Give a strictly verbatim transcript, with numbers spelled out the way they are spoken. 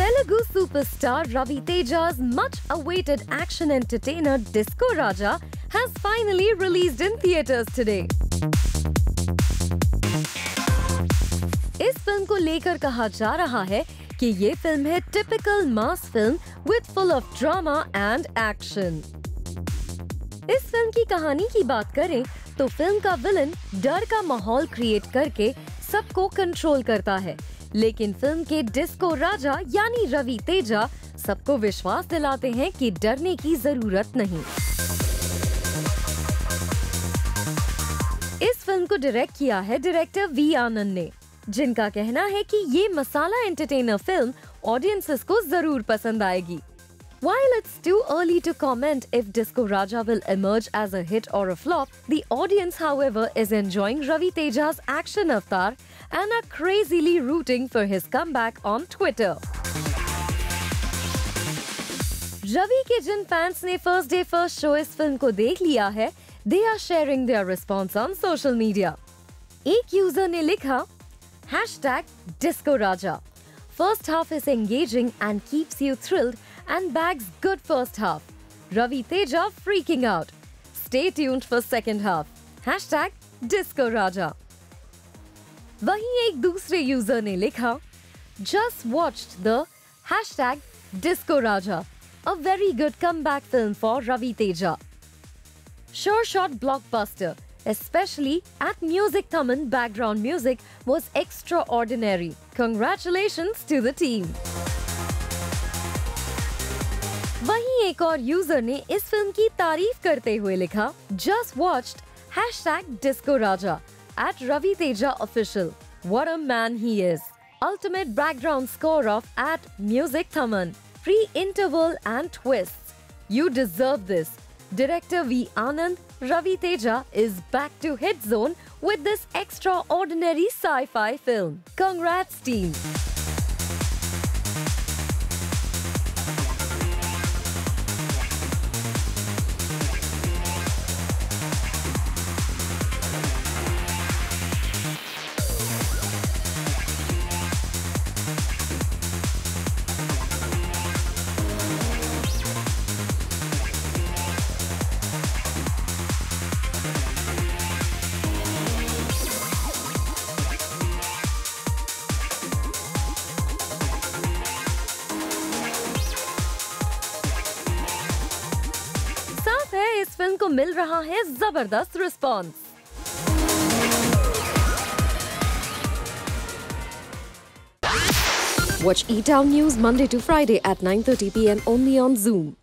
Telugu superstar Ravi Teja's much-awaited action entertainer Disco Raja has finally released in theatres today. इस film को लेकर कहा जा रहा है कि ये फिल्म है typical mass film with full of drama and action. इस फिल्म की कहानी की बात करें तो फिल्म का विलन डर का माहौल क्रिएट करके सबको कंट्रोल करता है, लेकिन फिल्म के डिस्को राजा यानी रवि तेजा सबको विश्वास दिलाते हैं कि डरने की जरूरत नहीं। इस फिल्म को डायरेक्ट किया है डायरेक्टर वी आनंद ने, जिनका कहना है कि ये मसाला एंटरटेनर फिल्म ऑडियंसेस को जरूर पसंद आएगी। While it's too early to comment if Disco Raja will emerge as a hit or a flop, the audience, however, is enjoying Ravi Teja's action avatar and are crazily rooting for his comeback on Twitter. Ravi के जिन fans ने first day first show इस film को देख लिया है, they are sharing their response on social media. एक user ने लिखा hashtag Disco Raja. First half is engaging and keeps you thrilled and bags good first half. Ravi Teja freaking out. Stay tuned for second half. hashtag Disco Raja. वहीं एक दूसरे user ने लिखा Just watched the hashtag Disco Raja. A very good comeback film for Ravi Teja. Sure shot blockbuster, especially at music Thaman background music was extraordinary. Congratulations to the team. वहीं एक और user ने इस film की तारीफ करते हुए लिखा Just watched hashtag Disco Raja at Ravi Teja official. What a man he is. Ultimate background score of at music Thaman. Free interval and twists. You deserve this. Director V Anand, Ravi Teja is back to hit zone with this extraordinary sci-fi film. Congrats team. इस film को मिल रहा है जबरदस्त response. Watch E Town News Monday to Friday at nine thirty p m only on Zoom.